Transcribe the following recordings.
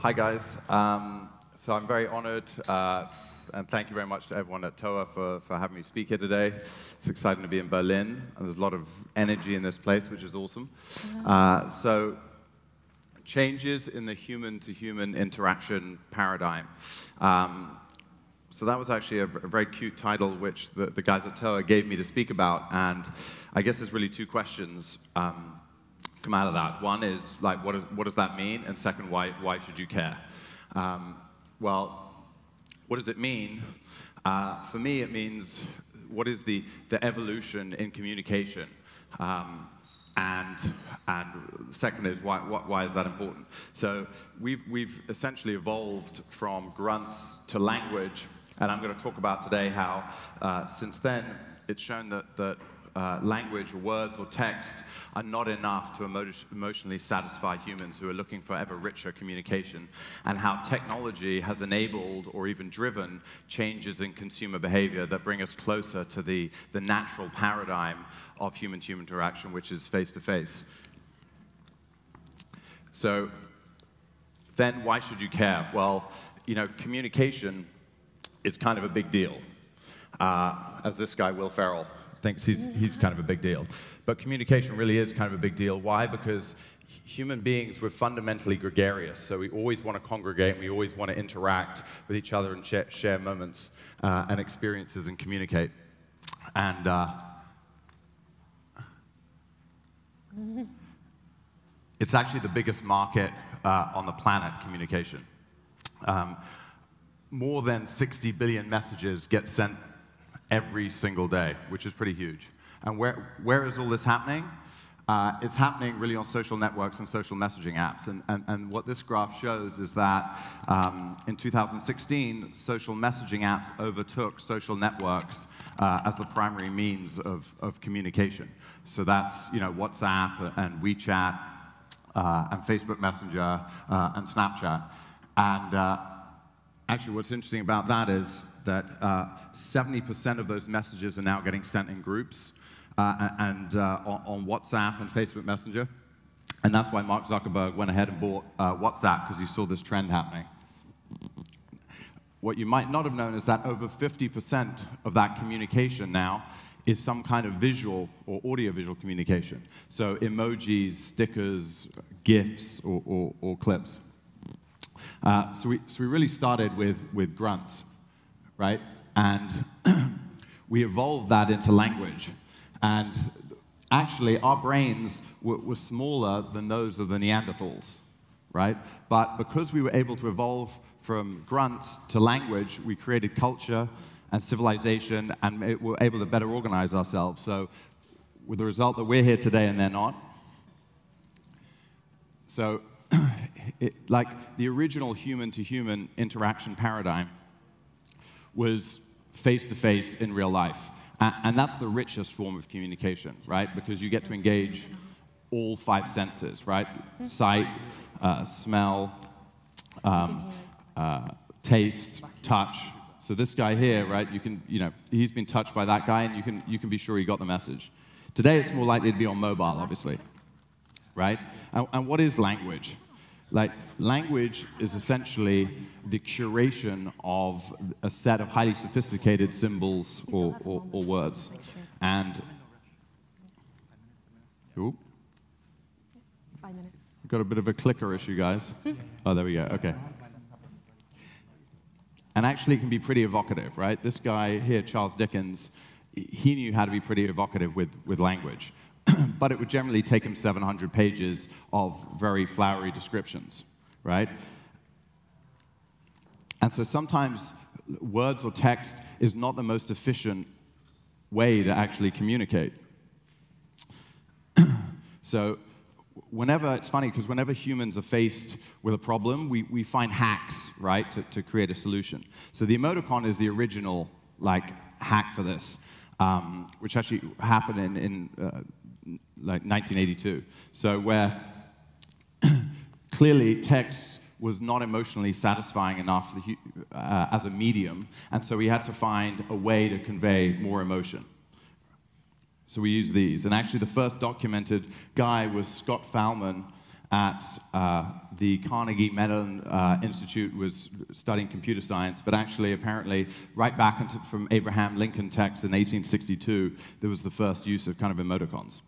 Hi, guys. So I'm very honored, and thank you very much to everyone at TOA for having me speak here today. It's exciting to be in Berlin, and there's a lot of energy in this place, which is awesome. So changes in the human-to-human interaction paradigm. So that was actually a very cute title, which the guys at TOA gave me to speak about, and I guess there's really two questions come out of that. One is, like, what does that mean? And second, why should you care? Well, what does it mean? For me, it means, what is the evolution in communication? And second is, why is that important? So we've essentially evolved from grunts to language, and I'm going to talk about today how, since then, it's shown that language, words, or text are not enough to emotionally satisfy humans who are looking for ever richer communication, and how technology has enabled or even driven changes in consumer behavior that bring us closer to the natural paradigm of human-to-human interaction, which is face-to-face. So then why should you care? Well, you know, communication is kind of a big deal, as this guy, Will Ferrell, thinks he's kind of a big deal. But communication really is kind of a big deal. Why? Because human beings, we're fundamentally gregarious, so we always want to congregate, we always want to interact with each other and share moments and experiences and communicate. And it's actually the biggest market on the planet, communication. More than 60 billion messages get sent every single day, which is pretty huge. And where is all this happening? It's happening really on social networks and social messaging apps. And what this graph shows is that in 2016, social messaging apps overtook social networks as the primary means of communication. So that's, you know, WhatsApp and WeChat and Facebook Messenger and Snapchat. And actually, what's interesting about that is that 70% of those messages are now getting sent in groups and on WhatsApp and Facebook Messenger. And that's why Mark Zuckerberg went ahead and bought WhatsApp, because he saw this trend happening. What you might not have known is that over 50% of that communication now is some kind of visual or audiovisual communication. So emojis, stickers, GIFs, or clips. So we really started with grunts, right? And we evolved that into language. And actually, our brains were smaller than those of the Neanderthals, right? But because we were able to evolve from grunts to language, we created culture and civilization, and we were able to better organize ourselves. So with the result that we're here today and they're not. So like the original human-to-human interaction paradigm was face-to-face in real life. And that's the richest form of communication, right? Because you get to engage all five senses, right? Sight, smell, taste, touch. So this guy here, right, you can, you know, he's been touched by that guy, and you can be sure he got the message. Today, it's more likely to be on mobile, obviously, right? And what is language? Like, language is essentially the curation of a set of highly sophisticated symbols or words. And ooh, got a bit of a clicker issue, guys. Oh, there we go. Okay. And actually, it can be pretty evocative, right? This guy here, Charles Dickens, he knew how to be pretty evocative with language. But it would generally take him 700 pages of very flowery descriptions, right? And so sometimes words or text is not the most efficient way to actually communicate. So whenever, it's funny, because whenever humans are faced with a problem, we find hacks, right, to create a solution. So the emoticon is the original, like, hack for this, which actually happened in like 1982, so where clearly text was not emotionally satisfying enough as a medium, and so we had to find a way to convey more emotion. So we used these, and actually the first documented guy was Scott Fahlman at the Carnegie Mellon Institute was studying computer science, but actually, apparently, right back into, from Abraham Lincoln text in 1862, there was the first use of kind of emoticons.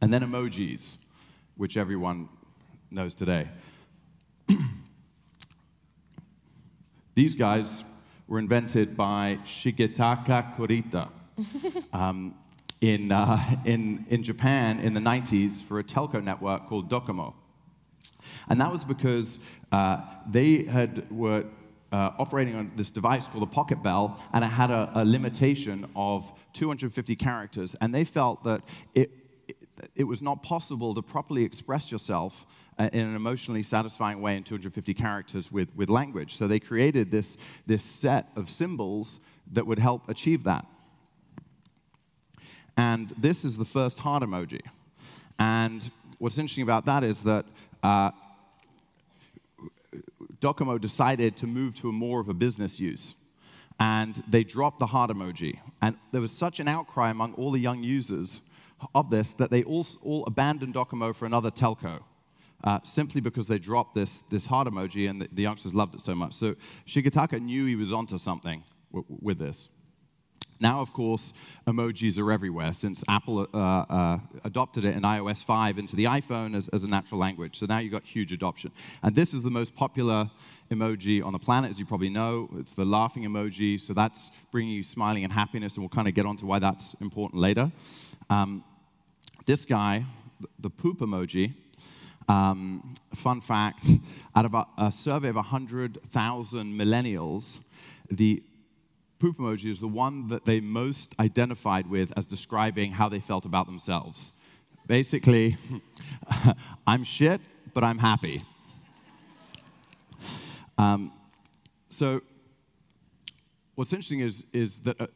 And then emojis, which everyone knows today. These guys were invented by Shigetaka Kurita in Japan in the 90s for a telco network called DoCoMo. And that was because they were operating on this device called the Pocket Bell, and it had a limitation of 250 characters. And they felt that it was not possible to properly express yourself in an emotionally satisfying way in 250 characters with language. So they created this set of symbols that would help achieve that. And this is the first heart emoji. And what's interesting about that is that DoCoMo decided to move to more of a business use. And they dropped the heart emoji. And there was such an outcry among all the young users of this that they all abandoned DoCoMo for another telco, simply because they dropped this heart emoji, and the youngsters loved it so much. So Shigetaka knew he was onto something with this. Now, of course, emojis are everywhere, since Apple adopted it in iOS 5 into the iPhone as a natural language. So now you've got huge adoption. And this is the most popular emoji on the planet, as you probably know. It's the laughing emoji. So that's bringing you smiling and happiness, and we'll kind of get onto why that's important later. This guy, the poop emoji, fun fact, out of a survey of 100,000 millennials, the poop emoji is the one that they most identified with as describing how they felt about themselves. Basically, I'm shit, but I'm happy. So what's interesting is that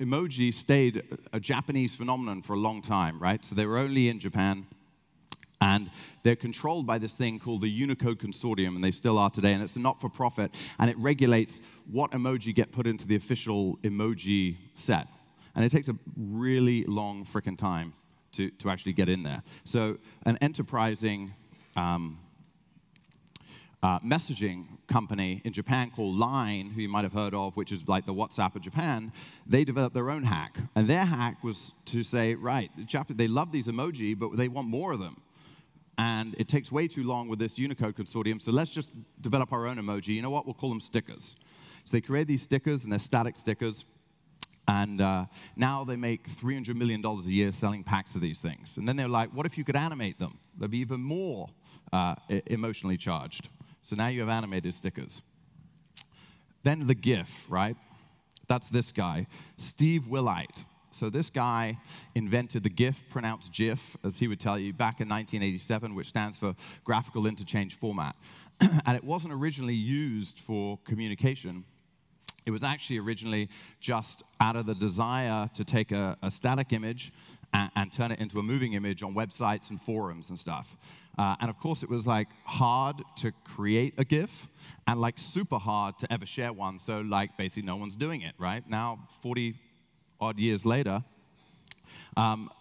emoji stayed a Japanese phenomenon for a long time, right? So they were only in Japan. And they're controlled by this thing called the Unicode Consortium, and they still are today. And it's a not-for-profit, and it regulates what emoji get put into the official emoji set. And it takes a really long frickin' time to actually get in there. So an enterprising messaging company in Japan called Line, who you might have heard of, which is like the WhatsApp of Japan, they developed their own hack. And their hack was to say, right, they love these emoji, but they want more of them. And it takes way too long with this Unicode Consortium, so let's just develop our own emoji. You know what? We'll call them stickers. So they create these stickers, and they're static stickers. And now they make $300 million a year selling packs of these things. And then they're like, what if you could animate them? They'd be even more emotionally charged. So now you have animated stickers. Then the GIF, right? That's this guy, Steve Wilhite. So this guy invented the GIF, pronounced GIF, as he would tell you, back in 1987, which stands for Graphical Interchange Format. And it wasn't originally used for communication. It was actually originally just out of the desire to take a static image and turn it into a moving image on websites and forums and stuff. And of course, it was like hard to create a GIF and like super hard to ever share one. So like basically no one's doing it, right? Now, 40-odd years later,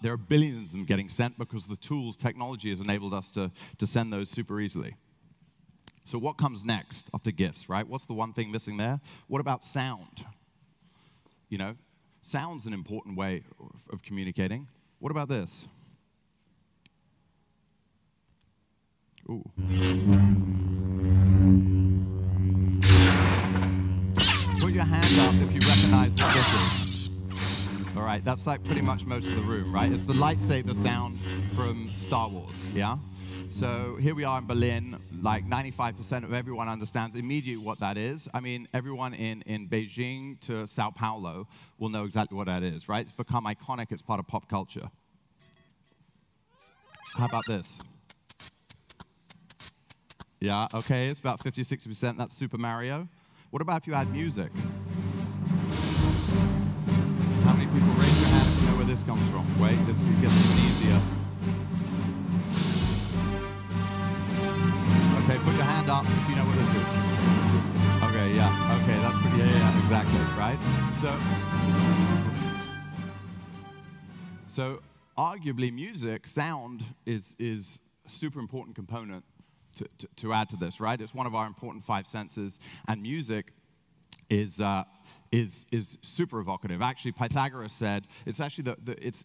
there are billions of them getting sent because the tools, technology has enabled us to send those super easily. So what comes next after GIFs, right? What's the one thing missing there? What about sound? You know, sound's an important way of communicating. What about this? Ooh. Put your hand up if you recognize what this is. All right, that's like pretty much most of the room, right? It's the lightsaber sound from Star Wars, yeah? So here we are in Berlin. Like 95% of everyone understands immediately what that is. I mean, everyone in Beijing to Sao Paulo will know exactly what that is, right? It's become iconic. It's part of pop culture. How about this? Yeah, okay, it's about 50, 60%. That's Super Mario. What about if you add music? This comes from. Wait, this could get even easier. Okay, put your hand up if you know what this is. Okay, yeah, okay, that's pretty, yeah, exactly, right? So arguably music, sound is a super important component to add to this, right? It's one of our important five senses, and music is super evocative. Actually, Pythagoras said, it's actually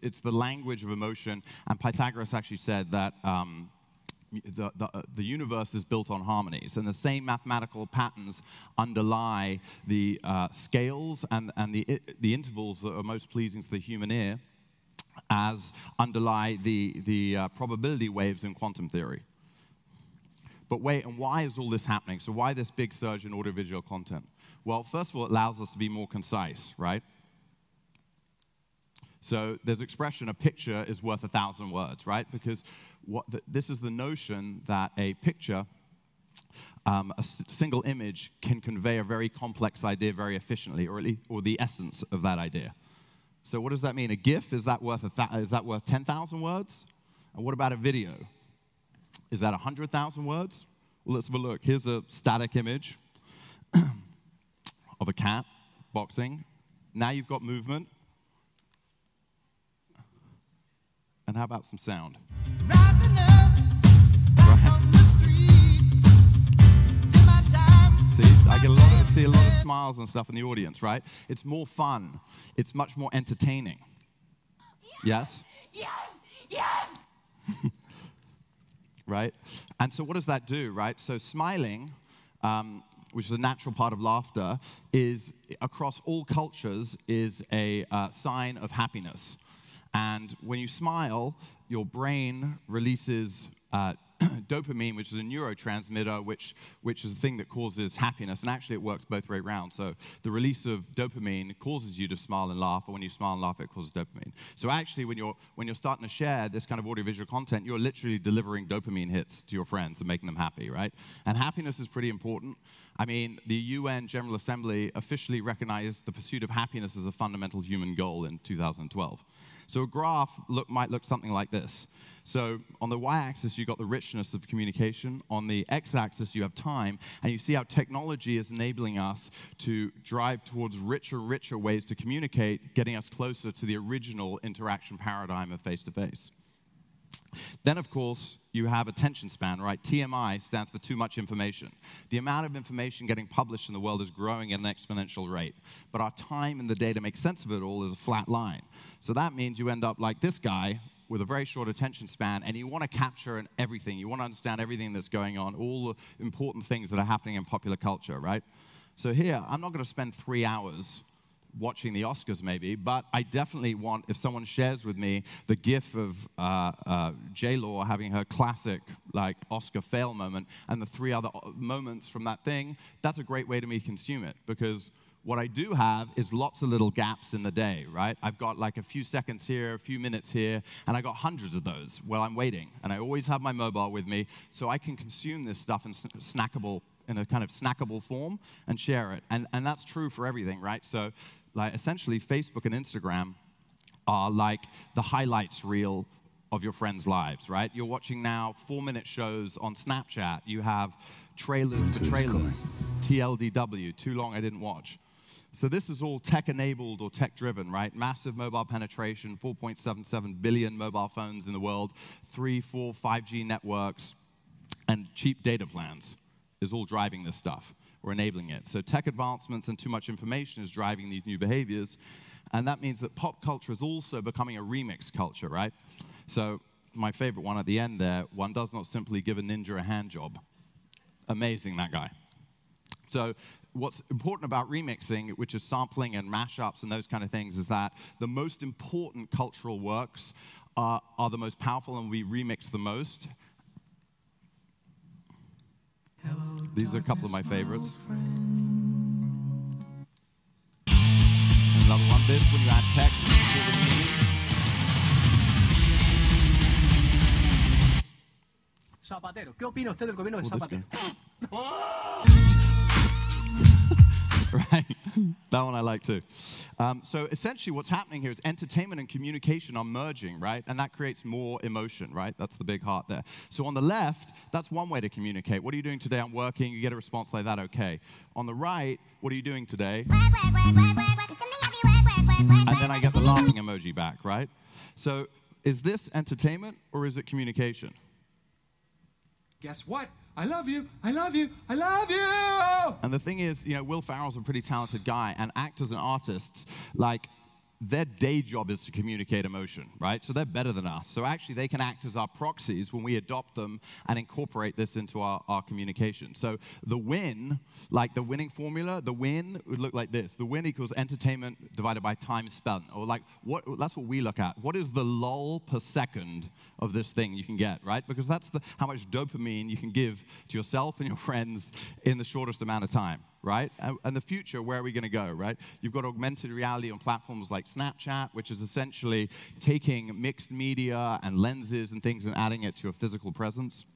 it's the language of emotion, and Pythagoras actually said that the universe is built on harmonies, and the same mathematical patterns underlie the scales and the intervals that are most pleasing to the human ear as underlie the probability waves in quantum theory. But wait, and why is all this happening? So why this big surge in audiovisual content? Well, first of all, it allows us to be more concise, right? So there's expression, a picture is worth 1,000 words, right? Because this is the notion that a picture, a single image, can convey a very complex idea very efficiently, or the essence of that idea. So what does that mean? A GIF, is that worth 10,000 words? And what about a video? Is that 100,000 words? Well, let's have a look. Here's a static image of a cat boxing. Now you've got movement. And how about some sound? Rising up, right on the street, till my time, see, I get a lot of smiles and stuff in the audience, right? It's more fun. It's much more entertaining. Yes? Yes! Yes! Yes! Right? And so what does that do, right? So smiling, which is a natural part of laughter, is across all cultures is a sign of happiness. And when you smile, your brain releases dopamine, which is a neurotransmitter, which is a thing that causes happiness. And actually, it works both way around. So the release of dopamine causes you to smile and laugh, or when you smile and laugh, it causes dopamine. So actually, when you're starting to share this kind of audiovisual content, you're literally delivering dopamine hits to your friends and making them happy, right? And happiness is pretty important. I mean, the UN General Assembly officially recognized the pursuit of happiness as a fundamental human goal in 2012. So a graph might look something like this. So on the y-axis, you've got the richness of communication. On the x-axis, you have time. And you see how technology is enabling us to drive towards richer, richer ways to communicate, getting us closer to the original interaction paradigm of face-to-face. Then, of course, you have attention span, right? TMI stands for too much information. The amount of information getting published in the world is growing at an exponential rate. But our time and the day to make sense of it all is a flat line. So that means you end up like this guy with a very short attention span, and you want to capture everything. You want to understand everything that's going on, all the important things that are happening in popular culture, right? So here, I'm not going to spend 3 hours watching the Oscars, maybe, but I definitely want, if someone shares with me the gif of J. Law having her classic like Oscar fail moment and the 3 other moments from that thing, that's a great way to me consume it, because what I do have is lots of little gaps in the day, right? I've got like a few seconds here, a few minutes here, and I got hundreds of those while I'm waiting, and I always have my mobile with me, so I can consume this stuff in a kind of snackable form and share it. And that's true for everything, right? So like, essentially, Facebook and Instagram are like the highlights reel of your friends' lives, right? You're watching now 4-minute shows on Snapchat. You have trailers for trailers, TLDW, too long I didn't watch. So this is all tech-enabled or tech-driven, right? Massive mobile penetration, 4.77 billion mobile phones in the world, 3, 4, 5G networks, and cheap data plans is all driving this stuff or enabling it. So tech advancements and too much information is driving these new behaviors. And that means that pop culture is also becoming a remix culture, right? So my favorite one at the end there, one does not simply give a ninja a hand job. Amazing, that guy. So what's important about remixing, which is sampling and mashups and those kind of things, is that the most important cultural works are the most powerful and we remix the most. Hello, these are a couple of my favorites. Another one, this, when you add text to the music. Zapatero. ¿Qué opina usted del gobierno de Zapatero? Right. That one I like too. So essentially what's happening here is entertainment and communication are merging, right? And that creates more emotion, right? That's the big heart there. So on the left, that's one way to communicate. What are you doing today? I'm working. You get a response like that, okay. On the right, what are you doing today? And then I get the laughing emoji back, right? So is this entertainment or is it communication? Guess what? I love you, I love you, I love you! And the thing is, you know, Will Ferrell's a pretty talented guy, and actors and artists, like, their day job is to communicate emotion, right? So they're better than us. So actually, they can act as our proxies when we adopt them and incorporate this into our communication. So the win, like the winning formula, the win would look like this. The win equals entertainment divided by time spent, or like, what, that's what we look at. What is the lull per second of this thing you can get, right? Because that's the, how much dopamine you can give to yourself and your friends in the shortest amount of time. Right? And the future, where are we going to go, right? You've got augmented reality on platforms like Snapchat, which is essentially taking mixed media and lenses and things and adding it to your physical presence.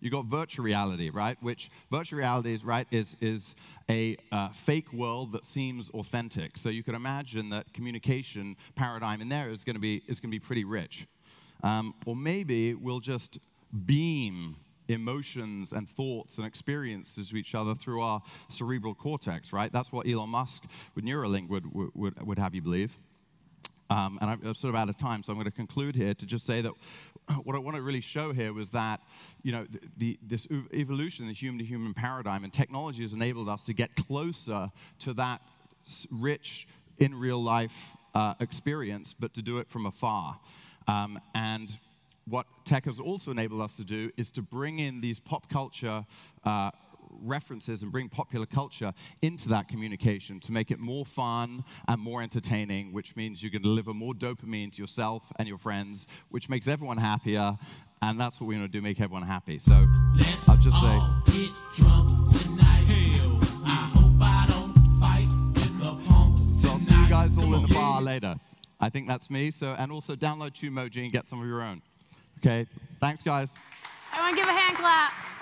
You've got virtual reality, right? Which virtual reality is, right, is a fake world that seems authentic. So you can imagine that communication paradigm in there is going to be, pretty rich. Or maybe we'll just beam emotions and thoughts and experiences to each other through our cerebral cortex, right? That's what Elon Musk with Neuralink would have you believe. And I'm sort of out of time, so I'm going to conclude here to just say that what I want to really show here was that, you know, this evolution, the human-to-human paradigm, and technology has enabled us to get closer to that rich, in real-life experience, but to do it from afar. And what tech has also enabled us to do is to bring in these pop culture references and bring popular culture into that communication to make it more fun and more entertaining, which means you can deliver more dopamine to yourself and your friends, which makes everyone happier, and that's what we want to do, make everyone happy. So let's I'll just say... Get drunk tonight. Hell, I hope I don't fight with the pump tonight. So I'll see you guys all in the bar later. I think that's me. So, and also download Chumoji and get some of your own. Okay, thanks, guys. I want to give a hand clap.